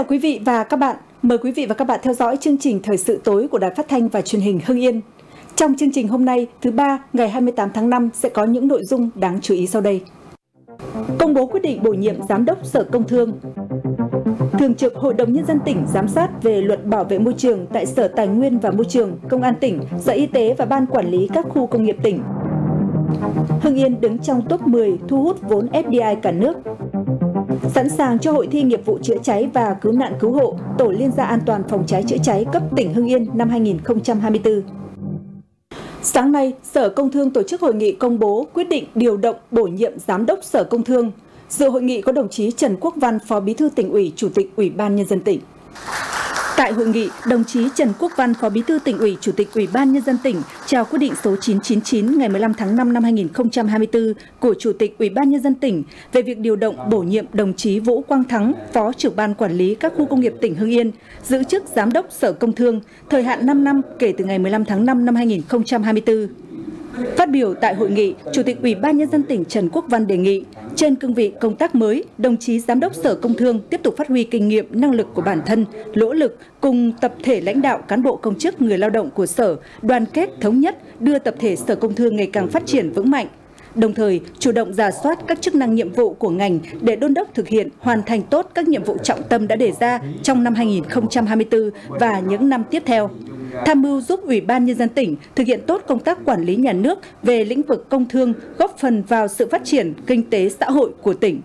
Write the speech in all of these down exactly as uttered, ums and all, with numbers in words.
chào quý vị và các bạn. Mời quý vị và các bạn theo dõi chương trình Thời sự tối của Đài Phát thanh và Truyền hình Hưng Yên. Trong chương trình hôm nay, thứ ba, ngày hai mươi tám tháng năm sẽ có những nội dung đáng chú ý sau đây. Công bố quyết định bổ nhiệm Giám đốc Sở Công Thương. Thường trực Hội đồng Nhân dân tỉnh giám sát về luật bảo vệ môi trường tại Sở Tài nguyên và Môi trường, Công an tỉnh, Sở Y tế và Ban Quản lý các khu công nghiệp tỉnh. Hưng Yên đứng trong top mười thu hút vốn F D I cả nước. Sẵn sàng cho hội thi nghiệp vụ chữa cháy và cứu nạn cứu hộ, Tổ liên gia an toàn phòng cháy chữa cháy cấp tỉnh Hưng Yên năm hai nghìn không trăm hai mươi tư. Sáng nay, Sở Công Thương tổ chức hội nghị công bố quyết định điều động bổ nhiệm Giám đốc Sở Công Thương. Dự hội nghị có đồng chí Trần Quốc Văn, Phó Bí thư Tỉnh ủy, Chủ tịch Ủy ban Nhân dân tỉnh. Tại hội nghị, đồng chí Trần Quốc Văn, Phó Bí thư Tỉnh ủy, Chủ tịch Ủy ban Nhân dân tỉnh trao quyết định số chín chín chín ngày mười lăm tháng năm năm hai nghìn không trăm hai mươi tư của Chủ tịch Ủy ban Nhân dân tỉnh về việc điều động bổ nhiệm đồng chí Vũ Quang Thắng, Phó trưởng Ban Quản lý các khu công nghiệp tỉnh Hưng Yên, giữ chức Giám đốc Sở Công Thương, thời hạn năm năm kể từ ngày mười lăm tháng năm năm hai nghìn không trăm hai mươi tư. Phát biểu tại hội nghị, Chủ tịch Ủy ban Nhân dân tỉnh Trần Quốc Văn đề nghị, trên cương vị công tác mới, đồng chí Giám đốc Sở Công Thương tiếp tục phát huy kinh nghiệm, năng lực của bản thân, nỗ lực cùng tập thể lãnh đạo, cán bộ công chức, người lao động của Sở, đoàn kết thống nhất, đưa tập thể Sở Công Thương ngày càng phát triển vững mạnh. Đồng thời, chủ động rà soát các chức năng nhiệm vụ của ngành để đôn đốc thực hiện, hoàn thành tốt các nhiệm vụ trọng tâm đã đề ra trong năm hai nghìn không trăm hai mươi tư và những năm tiếp theo. Tham mưu giúp Ủy ban Nhân dân tỉnh thực hiện tốt công tác quản lý nhà nước về lĩnh vực công thương, góp phần vào sự phát triển kinh tế xã hội của tỉnh.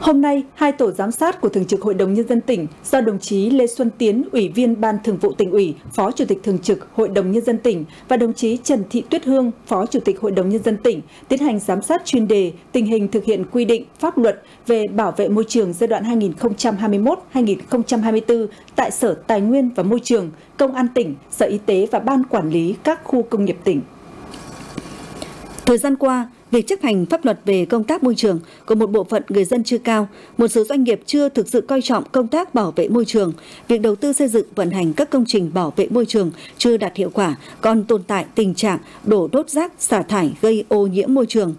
Hôm nay, hai tổ giám sát của Thường trực Hội đồng Nhân dân tỉnh do đồng chí Lê Xuân Tiến, Ủy viên Ban Thường vụ Tỉnh ủy, Phó Chủ tịch Thường trực Hội đồng Nhân dân tỉnh và đồng chí Trần Thị Tuyết Hương, Phó Chủ tịch Hội đồng Nhân dân tỉnh tiến hành giám sát chuyên đề tình hình thực hiện quy định pháp luật về bảo vệ môi trường giai đoạn hai nghìn không trăm hai mươi mốt đến hai nghìn không trăm hai mươi tư tại Sở Tài nguyên và Môi trường, Công an tỉnh, Sở Y tế và Ban Quản lý các khu công nghiệp tỉnh. Thời gian qua, việc chấp hành pháp luật về công tác môi trường của một bộ phận người dân chưa cao, một số doanh nghiệp chưa thực sự coi trọng công tác bảo vệ môi trường, việc đầu tư xây dựng vận hành các công trình bảo vệ môi trường chưa đạt hiệu quả, còn tồn tại tình trạng đổ đốt rác, xả thải gây ô nhiễm môi trường.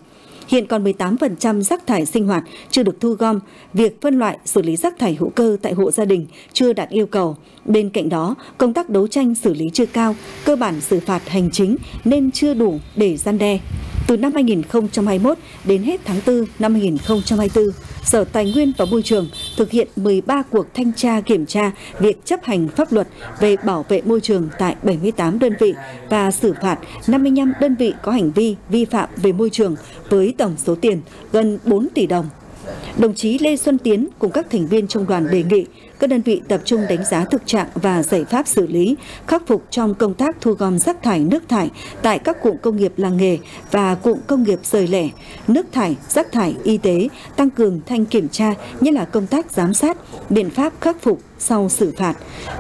Hiện còn mười tám phần trăm rác thải sinh hoạt chưa được thu gom, việc phân loại xử lý rác thải hữu cơ tại hộ gia đình chưa đạt yêu cầu. Bên cạnh đó, công tác đấu tranh xử lý chưa cao, cơ bản xử phạt hành chính nên chưa đủ để răn đe. Từ năm hai nghìn không trăm hai mươi mốt đến hết tháng tư năm hai nghìn không trăm hai mươi tư, Sở Tài nguyên và Môi trường thực hiện mười ba cuộc thanh tra kiểm tra việc chấp hành pháp luật về bảo vệ môi trường tại bảy mươi tám đơn vị và xử phạt năm mươi lăm đơn vị có hành vi vi phạm về môi trường với tổng số tiền gần bốn tỷ đồng. Đồng chí Lê Xuân Tiến cùng các thành viên trong đoàn đề nghị các đơn vị tập trung đánh giá thực trạng và giải pháp xử lý, khắc phục trong công tác thu gom rác thải, nước thải tại các cụm công nghiệp làng nghề và cụm công nghiệp rời lẻ, nước thải, rác thải y tế, tăng cường thanh kiểm tra, nhất là công tác giám sát, biện pháp khắc phục sau xử phạt.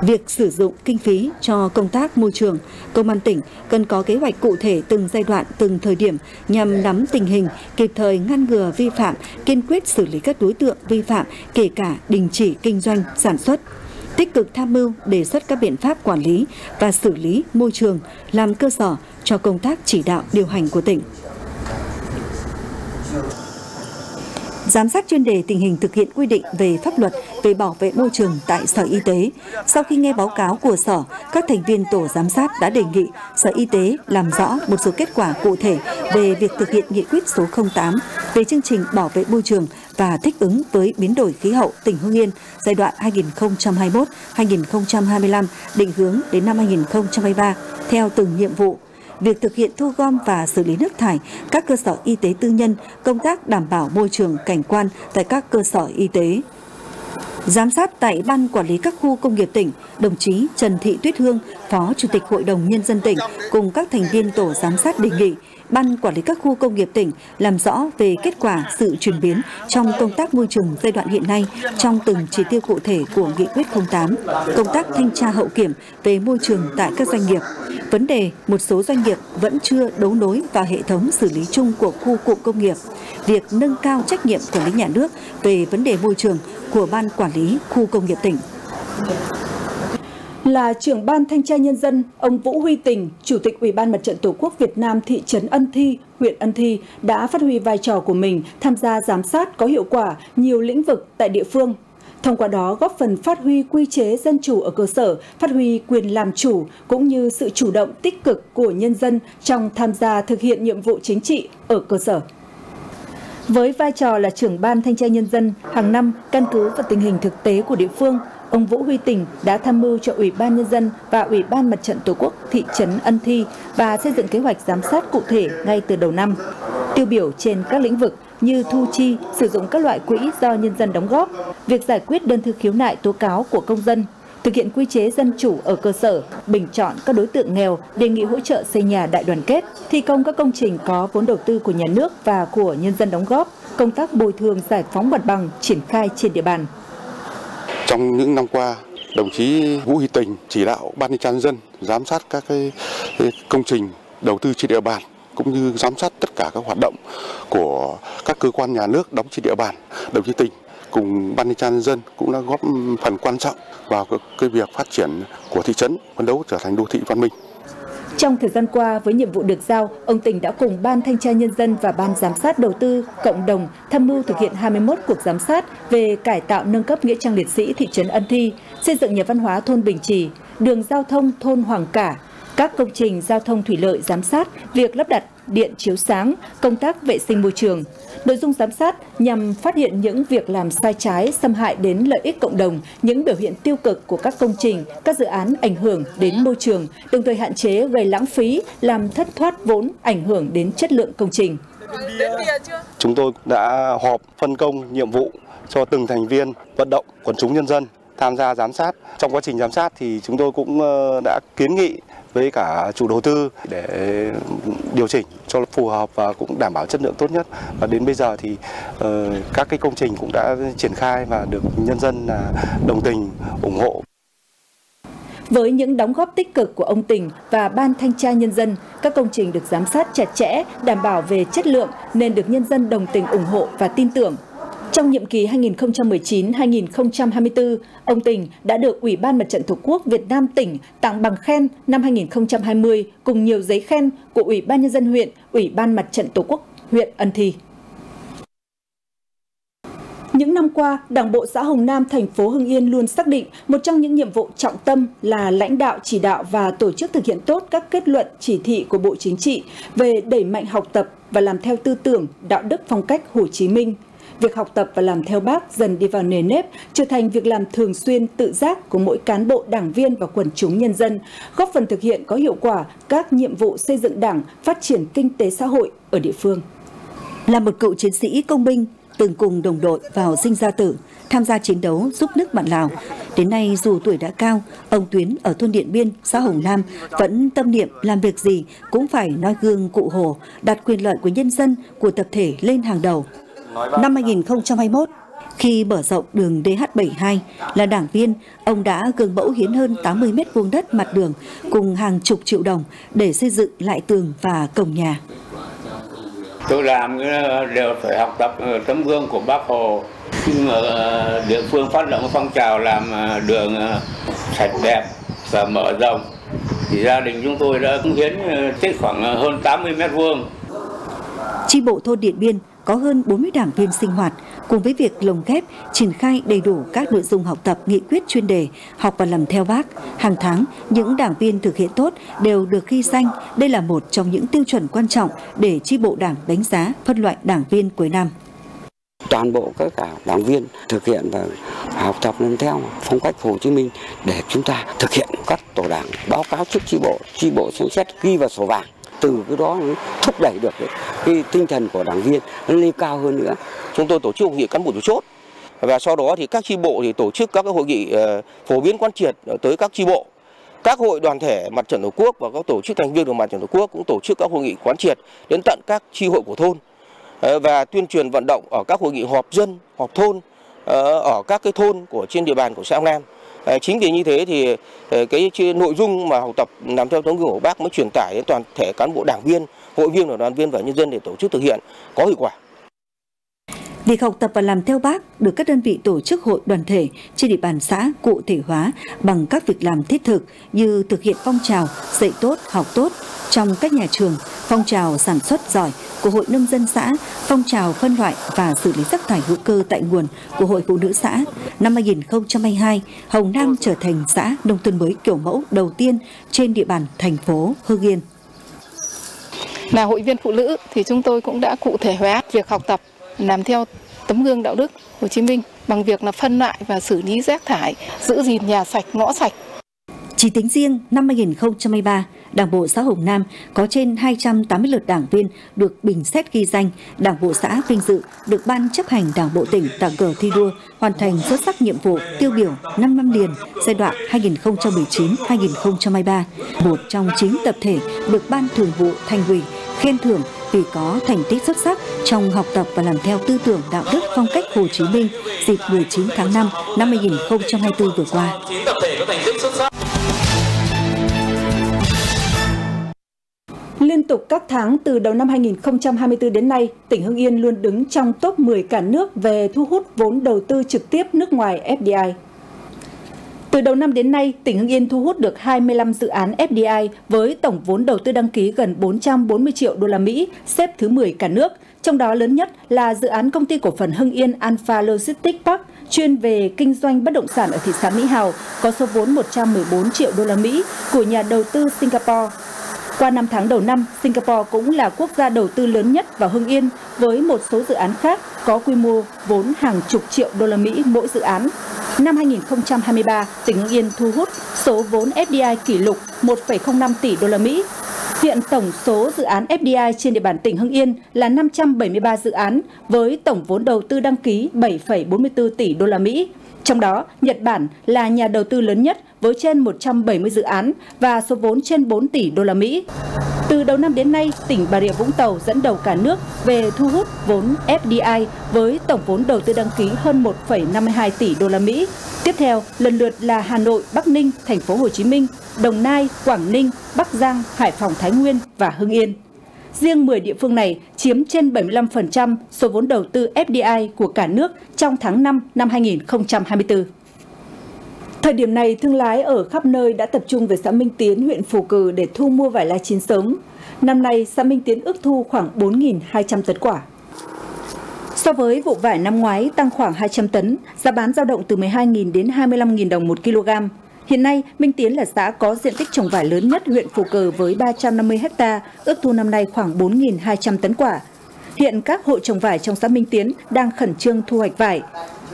Việc sử dụng kinh phí cho công tác môi trường, Công an tỉnh cần có kế hoạch cụ thể từng giai đoạn, từng thời điểm nhằm nắm tình hình, kịp thời ngăn ngừa vi phạm, kiên quyết xử lý các đối tượng vi phạm, kể cả đình chỉ kinh doanh, sản xuất. Tích cực tham mưu, đề xuất các biện pháp quản lý và xử lý môi trường làm cơ sở cho công tác chỉ đạo điều hành của tỉnh. Giám sát chuyên đề tình hình thực hiện quy định về pháp luật về bảo vệ môi trường tại Sở Y tế. Sau khi nghe báo cáo của Sở, các thành viên tổ giám sát đã đề nghị Sở Y tế làm rõ một số kết quả cụ thể về việc thực hiện nghị quyết số không tám về chương trình bảo vệ môi trường và thích ứng với biến đổi khí hậu tỉnh Hưng Yên giai đoạn hai nghìn không trăm hai mươi mốt đến hai nghìn không trăm hai mươi lăm định hướng đến năm hai nghìn không trăm hai mươi ba theo từng nhiệm vụ. Việc thực hiện thu gom và xử lý nước thải, các cơ sở y tế tư nhân, công tác đảm bảo môi trường cảnh quan tại các cơ sở y tế. Giám sát tại Ban Quản lý các khu công nghiệp tỉnh, đồng chí Trần Thị Tuyết Hương, Phó Chủ tịch Hội đồng Nhân dân tỉnh cùng các thành viên tổ giám sát đề nghị Ban Quản lý các khu công nghiệp tỉnh làm rõ về kết quả sự chuyển biến trong công tác môi trường giai đoạn hiện nay trong từng chỉ tiêu cụ thể của nghị quyết không tám, công tác thanh tra hậu kiểm về môi trường tại các doanh nghiệp. Vấn đề một số doanh nghiệp vẫn chưa đấu nối vào hệ thống xử lý chung của khu cụm công nghiệp, việc nâng cao trách nhiệm quản lý nhà nước về vấn đề môi trường của Ban Quản lý khu công nghiệp tỉnh. là trưởng ban thanh tra nhân dân, ông Vũ Huy Tình, Chủ tịch Ủy ban Mặt trận Tổ quốc Việt Nam thị trấn Ân Thi, huyện Ân Thi đã phát huy vai trò của mình tham gia giám sát có hiệu quả nhiều lĩnh vực tại địa phương. Thông qua đó góp phần phát huy quy chế dân chủ ở cơ sở, phát huy quyền làm chủ cũng như sự chủ động tích cực của nhân dân trong tham gia thực hiện nhiệm vụ chính trị ở cơ sở. Với vai trò là trưởng ban thanh tra nhân dân, hàng năm căn cứ vào tình hình thực tế của địa phương, ông Vũ Huy Tình đã tham mưu cho Ủy ban Nhân dân và Ủy ban Mặt trận Tổ quốc thị trấn Ân Thi và xây dựng kế hoạch giám sát cụ thể ngay từ đầu năm, tiêu biểu trên các lĩnh vực như thu chi, sử dụng các loại quỹ do nhân dân đóng góp, việc giải quyết đơn thư khiếu nại tố cáo của công dân, thực hiện quy chế dân chủ ở cơ sở, bình chọn các đối tượng nghèo, đề nghị hỗ trợ xây nhà đại đoàn kết, thi công các công trình có vốn đầu tư của nhà nước và của nhân dân đóng góp, công tác bồi thường giải phóng mặt bằng triển khai trên địa bàn. Trong những năm qua, đồng chí Vũ Huy Tình chỉ đạo Ban Thanh tra Nhân dân giám sát các cái công trình đầu tư trên địa bàn, cũng như giám sát tất cả các hoạt động của các cơ quan nhà nước đóng trên địa bàn. Đồng chí Tình cùng Ban Thanh tra Nhân dân cũng đã góp phần quan trọng vào cái việc phát triển của thị trấn, phấn đấu trở thành đô thị văn minh. Trong thời gian qua, với nhiệm vụ được giao, ông Tình đã cùng Ban Thanh tra Nhân dân và Ban Giám sát Đầu tư Cộng đồng tham mưu thực hiện hai mươi mốt cuộc giám sát về cải tạo nâng cấp Nghĩa trang Liệt sĩ thị trấn Ân Thi, xây dựng nhà văn hóa thôn Bình Trì, đường giao thông thôn Hoàng Cả, các công trình giao thông thủy lợi giám sát, việc lắp đặt điện chiếu sáng, công tác vệ sinh môi trường. Nội dung giám sát nhằm phát hiện những việc làm sai trái, xâm hại đến lợi ích cộng đồng, những biểu hiện tiêu cực của các công trình, các dự án ảnh hưởng đến môi trường, đồng thời hạn chế gây lãng phí, làm thất thoát vốn, ảnh hưởng đến chất lượng công trình. Chúng tôi đã họp phân công nhiệm vụ cho từng thành viên, vận động quần chúng nhân dân tham gia giám sát. Trong quá trình giám sát thì chúng tôi cũng đã kiến nghị với cả chủ đầu tư để điều chỉnh cho phù hợp và cũng đảm bảo chất lượng tốt nhất. Và đến bây giờ thì uh, các cái công trình cũng đã triển khai và được nhân dân đồng tình ủng hộ. Với những đóng góp tích cực của ông Tình và Ban Thanh tra Nhân dân, các công trình được giám sát chặt chẽ, đảm bảo về chất lượng nên được nhân dân đồng tình ủng hộ và tin tưởng. Trong nhiệm kỳ hai nghìn không trăm mười chín đến hai nghìn không trăm hai mươi tư, ông Tình đã được Ủy ban Mặt trận Tổ quốc Việt Nam tỉnh tặng bằng khen năm hai nghìn không trăm hai mươi cùng nhiều giấy khen của Ủy ban Nhân dân huyện, Ủy ban Mặt trận Tổ quốc huyện Ân Thi. Những năm qua, Đảng bộ xã Hồng Nam, thành phố Hưng Yên luôn xác định một trong những nhiệm vụ trọng tâm là lãnh đạo, chỉ đạo và tổ chức thực hiện tốt các kết luận, chỉ thị của Bộ Chính trị về đẩy mạnh học tập và làm theo tư tưởng, đạo đức, phong cách Hồ Chí Minh. Việc học tập và làm theo Bác dần đi vào nề nếp, trở thành việc làm thường xuyên, tự giác của mỗi cán bộ, đảng viên và quần chúng nhân dân, góp phần thực hiện có hiệu quả các nhiệm vụ xây dựng Đảng, phát triển kinh tế xã hội ở địa phương. Là một cựu chiến sĩ công binh, từng cùng đồng đội vào sinh ra tử, tham gia chiến đấu giúp nước bạn Lào. Đến nay dù tuổi đã cao, ông Tuyến ở thôn Điện Biên, xã Hồng Nam vẫn tâm niệm làm việc gì cũng phải noi gương cụ Hồ, đặt quyền lợi của nhân dân, của tập thể lên hàng đầu. Năm hai nghìn không trăm hai mươi mốt, khi mở rộng đường D H bảy mươi hai là đảng viên, ông đã gương mẫu hiến hơn tám mươi mét vuông đất mặt đường cùng hàng chục triệu đồng để xây dựng lại tường và cổng nhà. Tôi làm đều phải học tập tấm gương của Bác Hồ. Nhưng mà địa phương phát động phong trào làm đường sạch đẹp và mở rộng, thì gia đình chúng tôi đã cống hiến tích khoảng hơn tám mươi mét vuông. Chi bộ thôn Điện Biên có hơn bốn mươi đảng viên sinh hoạt, cùng với việc lồng ghép triển khai đầy đủ các nội dung học tập nghị quyết chuyên đề, học và làm theo Bác. Hàng tháng, những đảng viên thực hiện tốt đều được ghi danh. Đây là một trong những tiêu chuẩn quan trọng để chi bộ Đảng đánh giá phân loại đảng viên cuối năm. Toàn bộ các cả đảng viên thực hiện và học tập làm theo phong cách Hồ Chí Minh để chúng ta thực hiện các tổ đảng, báo cáo trước chi bộ, chi bộ xem xét ghi vào sổ vàng. Từ cái đó thúc đẩy được cái tinh thần của đảng viên lên cao hơn nữa. Chúng tôi tổ chức hội nghị cán bộ chủ chốt và sau đó thì các chi bộ thì tổ chức các cái hội nghị phổ biến quán triệt tới các chi bộ, các hội đoàn thể Mặt trận Tổ quốc và các tổ chức thành viên của Mặt trận Tổ quốc cũng tổ chức các hội nghị quán triệt đến tận các chi hội của thôn và tuyên truyền vận động ở các hội nghị họp dân, họp thôn ở các cái thôn của trên địa bàn của xã Hồng Nam. Chính vì như thế thì cái nội dung mà học tập làm theo tấm gương của Bác mới truyền tải đến toàn thể cán bộ đảng viên, hội viên và đoàn viên và nhân dân để tổ chức thực hiện có hiệu quả. Việc học tập và làm theo Bác được các đơn vị tổ chức hội đoàn thể trên địa bàn xã cụ thể hóa bằng các việc làm thiết thực như thực hiện phong trào dạy tốt, học tốt trong các nhà trường, phong trào sản xuất giỏi của Hội Nông dân xã, phong trào phân loại và xử lý rác thải hữu cơ tại nguồn của Hội Phụ nữ xã. Năm hai nghìn không trăm hai mươi hai, Hồng Nam trở thành xã nông thôn mới kiểu mẫu đầu tiên trên địa bàn thành phố Hưng Yên. Là hội viên phụ nữ thì chúng tôi cũng đã cụ thể hóa việc học tập, làm theo tấm gương đạo đức Hồ Chí Minh bằng việc là phân loại và xử lý rác thải, giữ gìn nhà sạch, ngõ sạch. Chỉ tính riêng năm hai nghìn không trăm hai mươi ba, Đảng bộ xã Hồng Nam có trên hai trăm tám mươi lượt đảng viên được bình xét ghi danh, Đảng bộ xã vinh dự được Ban chấp hành Đảng bộ tỉnh tặng cờ thi đua, hoàn thành xuất sắc nhiệm vụ tiêu biểu năm năm liền giai đoạn hai nghìn không trăm mười chín đến hai nghìn không trăm hai mươi ba. Một trong chín tập thể được Ban thường vụ Thành ủy khen thưởng vì có thành tích xuất sắc trong học tập và làm theo tư tưởng đạo đức phong cách Hồ Chí Minh dịp mười chín tháng năm năm hai nghìn không trăm hai mươi tư vừa qua. Liên tục các tháng từ đầu năm hai nghìn không trăm hai mươi tư đến nay, tỉnh Hưng Yên luôn đứng trong top mười cả nước về thu hút vốn đầu tư trực tiếp nước ngoài ép đê i. Từ đầu năm đến nay, tỉnh Hưng Yên thu hút được hai mươi lăm dự án ép đê i với tổng vốn đầu tư đăng ký gần bốn trăm bốn mươi triệu đô la Mỹ, xếp thứ mười cả nước. Trong đó lớn nhất là dự án công ty cổ phần Hưng Yên Alpha Logistics Park chuyên về kinh doanh bất động sản ở thị xã Mỹ Hào có số vốn một trăm mười bốn triệu đô la Mỹ của nhà đầu tư Singapore. Qua năm tháng đầu năm, Singapore cũng là quốc gia đầu tư lớn nhất vào Hưng Yên với một số dự án khác có quy mô vốn hàng chục triệu đô la Mỹ mỗi dự án. Năm hai nghìn không trăm hai mươi ba, tỉnh Hưng Yên thu hút số vốn ép đê i kỷ lục một phẩy không năm tỷ đô la Mỹ. Hiện tổng số dự án ép đê i trên địa bàn tỉnh Hưng Yên là năm trăm bảy mươi ba dự án với tổng vốn đầu tư đăng ký bảy phẩy bốn mươi tư tỷ đô la Mỹ. Trong đó, Nhật Bản là nhà đầu tư lớn nhất với trên một trăm bảy mươi dự án và số vốn trên bốn tỷ đô la Mỹ. Từ đầu năm đến nay, tỉnh Bà Rịa Vũng Tàu dẫn đầu cả nước về thu hút vốn ép đê i với tổng vốn đầu tư đăng ký hơn một phẩy năm mươi hai tỷ đô la Mỹ. Tiếp theo, lần lượt là Hà Nội, Bắc Ninh, Thành phố Hồ Chí Minh, Đồng Nai, Quảng Ninh, Bắc Giang, Hải Phòng, Thái Nguyên và Hưng Yên. Riêng mười địa phương này chiếm trên bảy mươi lăm phần trăm số vốn đầu tư ép đê i của cả nước trong tháng năm năm hai nghìn không trăm hai mươi tư. Thời điểm này, thương lái ở khắp nơi đã tập trung về xã Minh Tiến, huyện Phù Cừ để thu mua vải lai chín sớm. Năm nay, xã Minh Tiến ước thu khoảng bốn nghìn hai trăm tấn quả. So với vụ vải năm ngoái tăng khoảng hai trăm tấn, giá bán dao động từ mười hai nghìn đến hai mươi lăm nghìn đồng một kg. Hiện nay, Minh Tiến là xã có diện tích trồng vải lớn nhất huyện Phù Cừ với ba trăm năm mươi ha, ước thu năm nay khoảng bốn nghìn hai trăm tấn quả. Hiện các hộ trồng vải trong xã Minh Tiến đang khẩn trương thu hoạch vải.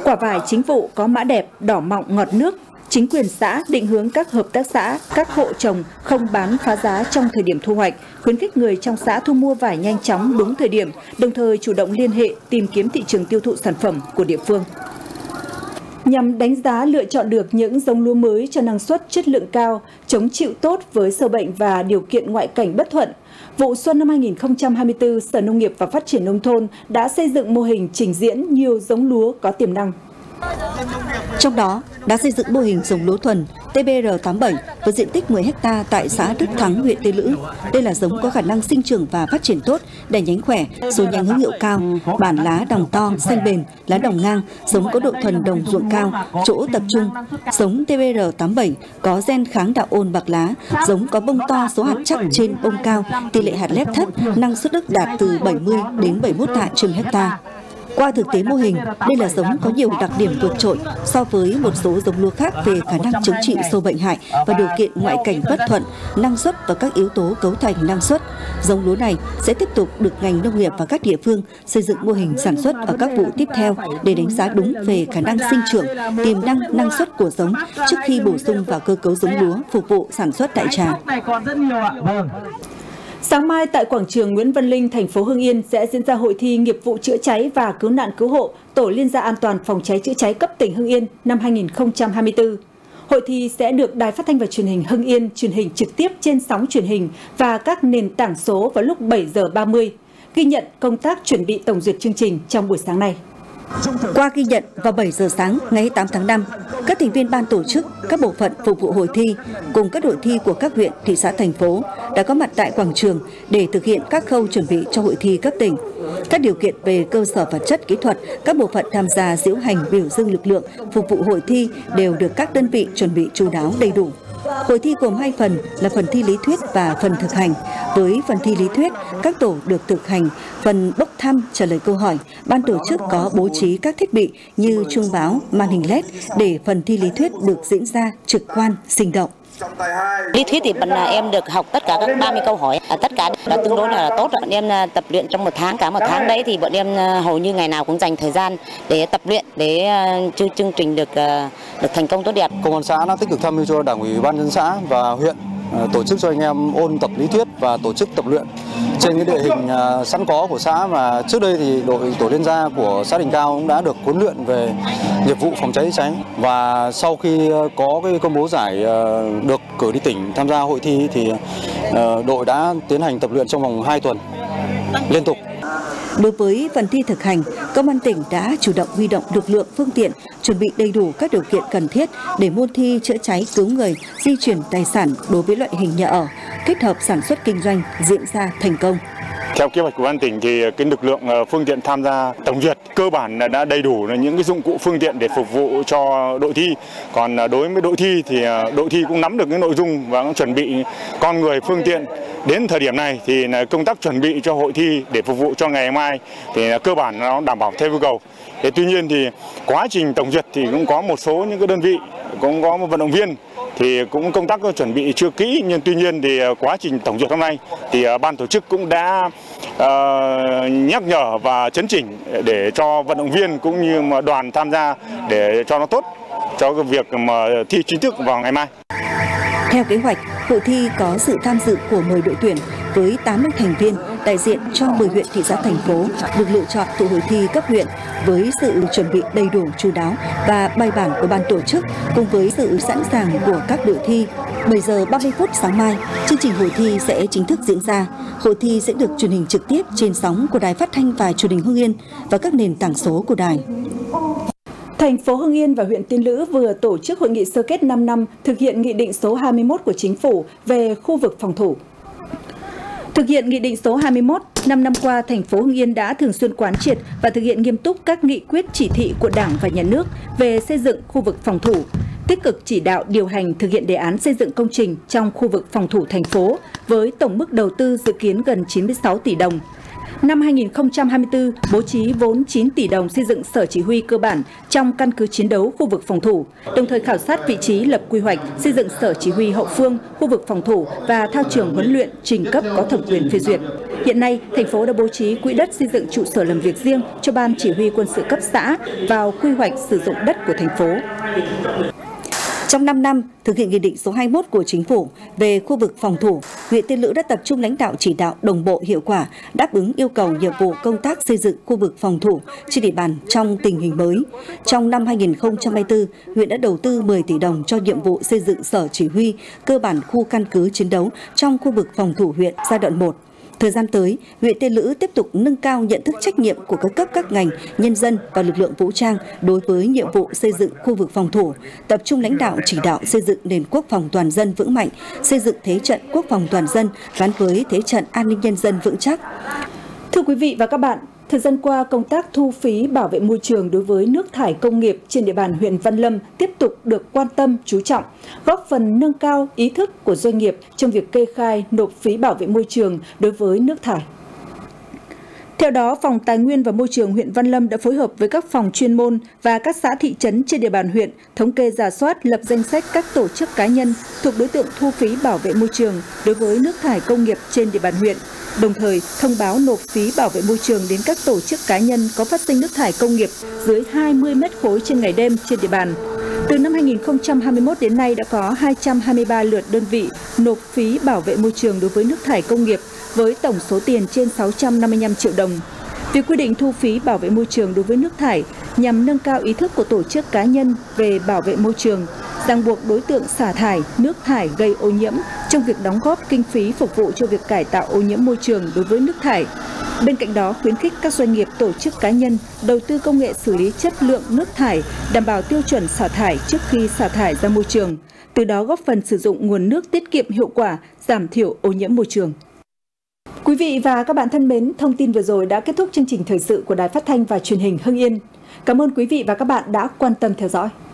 Quả vải chính vụ có mã đẹp, đỏ mọng, ngọt nước. Chính quyền xã định hướng các hợp tác xã, các hộ trồng không bán phá giá trong thời điểm thu hoạch, khuyến khích người trong xã thu mua vải nhanh chóng đúng thời điểm, đồng thời chủ động liên hệ tìm kiếm thị trường tiêu thụ sản phẩm của địa phương. Nhằm đánh giá lựa chọn được những giống lúa mới cho năng suất chất lượng cao, chống chịu tốt với sâu bệnh và điều kiện ngoại cảnh bất thuận, vụ xuân năm hai nghìn không trăm hai mươi tư, Sở Nông nghiệp và Phát triển Nông thôn đã xây dựng mô hình trình diễn nhiều giống lúa có tiềm năng. Trong đó, đã xây dựng mô hình giống lúa thuần T B R tám mươi bảy với diện tích mười ha tại xã Đức Thắng, huyện Tây Lữ. Đây là giống có khả năng sinh trưởng và phát triển tốt, đẻ nhánh khỏe, số nhánh hữu hiệu cao, bản lá đồng to, xanh bền, lá đồng ngang, giống có độ thuần đồng ruộng cao, chỗ tập trung. Giống T B R tám mươi bảy có gen kháng đạo ôn bạc lá, giống có bông to, số hạt chắc trên bông cao, tỷ lệ hạt lép thấp, năng suất ức đạt từ bảy mươi đến bảy mươi mốt tạ trên ha. Qua thực tế mô hình, đây là giống có nhiều đặc điểm vượt trội so với một số giống lúa khác về khả năng chống chịu sâu bệnh hại và điều kiện ngoại cảnh bất thuận, năng suất và các yếu tố cấu thành năng suất. Giống lúa này sẽ tiếp tục được ngành nông nghiệp và các địa phương xây dựng mô hình sản xuất ở các vụ tiếp theo để đánh giá đúng về khả năng sinh trưởng, tiềm năng, năng suất của giống trước khi bổ sung vào cơ cấu giống lúa phục vụ sản xuất đại trà. Sáng mai tại quảng trường Nguyễn Văn Linh, thành phố Hưng Yên sẽ diễn ra hội thi nghiệp vụ chữa cháy và cứu nạn cứu hộ Tổ liên gia an toàn phòng cháy chữa cháy cấp tỉnh Hưng Yên năm hai nghìn không trăm hai mươi tư. Hội thi sẽ được Đài Phát thanh và Truyền hình Hưng Yên truyền hình trực tiếp trên sóng truyền hình và các nền tảng số vào lúc bảy giờ ba mươi. Ghi nhận công tác chuẩn bị tổng duyệt chương trình trong buổi sáng nay. Qua ghi nhận vào bảy giờ sáng ngày tám tháng năm, các thành viên ban tổ chức, các bộ phận phục vụ hội thi cùng các đội thi của các huyện, thị xã, thành phố đã có mặt tại quảng trường để thực hiện các khâu chuẩn bị cho hội thi cấp tỉnh. các điều kiện về cơ sở vật chất kỹ thuật, các bộ phận tham gia diễu hành biểu dương lực lượng phục vụ hội thi đều được các đơn vị chuẩn bị chu đáo đầy đủ. Hội thi gồm hai phần là phần thi lý thuyết và phần thực hành. Với phần thi lý thuyết, các tổ được thực hành phần bốc thăm trả lời câu hỏi. Ban tổ chức có bố trí các thiết bị như chuông báo, màn hình led để phần thi lý thuyết được diễn ra trực quan, sinh động. Lý thuyết thì bọn em được học tất cả các ba mươi câu hỏi, tất cả đã tương đối là tốt. Bọn em tập luyện trong một tháng, cả một tháng đấy thì bọn em hầu như ngày nào cũng dành thời gian để tập luyện để chương trình được được thành công tốt đẹp. Công an xã đã tích cực tham mưu cho Đảng ủy, Ủy ban nhân dân xã và huyện tổ chức cho anh em ôn tập lý thuyết và tổ chức tập luyện trên cái địa hình sẵn có của xã, mà trước đây thì đội tổ liên gia của xã Đình Cao cũng đã được huấn luyện về nghiệp vụ phòng cháy chữa cháy. Và sau khi có cái công bố giải được cử đi tỉnh tham gia hội thi thì đội đã tiến hành tập luyện trong vòng hai tuần liên tục. Đối với phần thi thực hành, Công an tỉnh đã chủ động huy động lực lượng phương tiện, chuẩn bị đầy đủ các điều kiện cần thiết để môn thi chữa cháy cứu người, di chuyển tài sản đối với loại hình nhà ở, kết hợp sản xuất kinh doanh diễn ra thành công. Theo kế hoạch của ban tỉnh thì cái lực lượng phương tiện tham gia tổng duyệt cơ bản là đã đầy đủ những cái dụng cụ phương tiện để phục vụ cho đội thi. Còn đối với đội thi thì đội thi cũng nắm được cái nội dung và cũng chuẩn bị con người phương tiện. Đến thời điểm này thì công tác chuẩn bị cho hội thi để phục vụ cho ngày mai thì cơ bản nó đảm bảo theo yêu cầu. Thế tuy nhiên thì quá trình tổng duyệt thì cũng có một số những cái đơn vị, cũng có một vận động viên thì cũng công tác chuẩn bị chưa kỹ, nhưng tuy nhiên thì quá trình tổng duyệt hôm nay thì ban tổ chức cũng đã uh, nhắc nhở và chấn chỉnh để cho vận động viên cũng như mà đoàn tham gia để cho nó tốt cho cái việc mà thi chính thức vào ngày mai. Theo kế hoạch, hội thi có sự tham dự của mười đội tuyển với tám mươi thành viên đại diện cho mười huyện, thị xã, thành phố được lựa chọn từ hội thi cấp huyện với sự chuẩn bị đầy đủ, chú đáo và bài bản của ban tổ chức cùng với sự sẵn sàng của các đội thi. bảy giờ ba mươi phút sáng mai, chương trình hội thi sẽ chính thức diễn ra. Hội thi sẽ được truyền hình trực tiếp trên sóng của Đài Phát thanh và Truyền hình Hưng Yên và các nền tảng số của đài. Thành phố Hưng Yên và huyện Tiên Lữ vừa tổ chức hội nghị sơ kết năm năm thực hiện nghị định số hai mươi mốt của Chính phủ về khu vực phòng thủ. Thực hiện nghị định số hai mươi mốt, năm năm qua, thành phố Hưng Yên đã thường xuyên quán triệt và thực hiện nghiêm túc các nghị quyết chỉ thị của Đảng và Nhà nước về xây dựng khu vực phòng thủ, tích cực chỉ đạo điều hành thực hiện đề án xây dựng công trình trong khu vực phòng thủ thành phố với tổng mức đầu tư dự kiến gần chín mươi sáu tỷ đồng. Năm hai nghìn không trăm hai mươi tư, bố trí vốn chín tỷ đồng xây dựng sở chỉ huy cơ bản trong căn cứ chiến đấu khu vực phòng thủ, đồng thời khảo sát vị trí lập quy hoạch, xây dựng sở chỉ huy hậu phương, khu vực phòng thủ và thao trường huấn luyện trình cấp có thẩm quyền phê duyệt. Hiện nay, thành phố đã bố trí quỹ đất xây dựng trụ sở làm việc riêng cho ban chỉ huy quân sự cấp xã vào quy hoạch sử dụng đất của thành phố. Trong năm năm thực hiện nghị định số hai mươi mốt của Chính phủ về khu vực phòng thủ, huyện Tiên Lữ đã tập trung lãnh đạo chỉ đạo đồng bộ hiệu quả, đáp ứng yêu cầu nhiệm vụ công tác xây dựng khu vực phòng thủ trên địa bàn trong tình hình mới. Trong năm hai nghìn không trăm hai mươi tư, huyện đã đầu tư mười tỷ đồng cho nhiệm vụ xây dựng sở chỉ huy cơ bản khu căn cứ chiến đấu trong khu vực phòng thủ huyện giai đoạn một. Thời gian tới, huyện Tiên Lữ tiếp tục nâng cao nhận thức trách nhiệm của các cấp các ngành, nhân dân và lực lượng vũ trang đối với nhiệm vụ xây dựng khu vực phòng thủ, tập trung lãnh đạo chỉ đạo xây dựng nền quốc phòng toàn dân vững mạnh, xây dựng thế trận quốc phòng toàn dân gắn với thế trận an ninh nhân dân vững chắc. Thưa quý vị và các bạn, thời gian qua, công tác thu phí bảo vệ môi trường đối với nước thải công nghiệp trên địa bàn huyện Văn Lâm tiếp tục được quan tâm, chú trọng, góp phần nâng cao ý thức của doanh nghiệp trong việc kê khai nộp phí bảo vệ môi trường đối với nước thải. Theo đó, Phòng Tài nguyên và Môi trường huyện Văn Lâm đã phối hợp với các phòng chuyên môn và các xã thị trấn trên địa bàn huyện thống kê rà soát lập danh sách các tổ chức cá nhân thuộc đối tượng thu phí bảo vệ môi trường đối với nước thải công nghiệp trên địa bàn huyện, đồng thời thông báo nộp phí bảo vệ môi trường đến các tổ chức cá nhân có phát sinh nước thải công nghiệp dưới hai mươi mét khối trên ngày đêm trên địa bàn. Từ năm hai nghìn không trăm hai mươi mốt đến nay đã có hai trăm hai mươi ba lượt đơn vị nộp phí bảo vệ môi trường đối với nước thải công nghiệp với tổng số tiền trên sáu trăm năm mươi lăm triệu đồng. Việc quy định thu phí bảo vệ môi trường đối với nước thải nhằm nâng cao ý thức của tổ chức cá nhân về bảo vệ môi trường, ràng buộc đối tượng xả thải, nước thải gây ô nhiễm trong việc đóng góp kinh phí phục vụ cho việc cải tạo ô nhiễm môi trường đối với nước thải. Bên cạnh đó, khuyến khích các doanh nghiệp, tổ chức cá nhân đầu tư công nghệ xử lý chất lượng nước thải, đảm bảo tiêu chuẩn xả thải trước khi xả thải ra môi trường, từ đó góp phần sử dụng nguồn nước tiết kiệm hiệu quả, giảm thiểu ô nhiễm môi trường. Quý vị và các bạn thân mến, thông tin vừa rồi đã kết thúc chương trình thời sự của Đài Phát thanh và Truyền hình Hưng Yên. Cảm ơn quý vị và các bạn đã quan tâm theo dõi.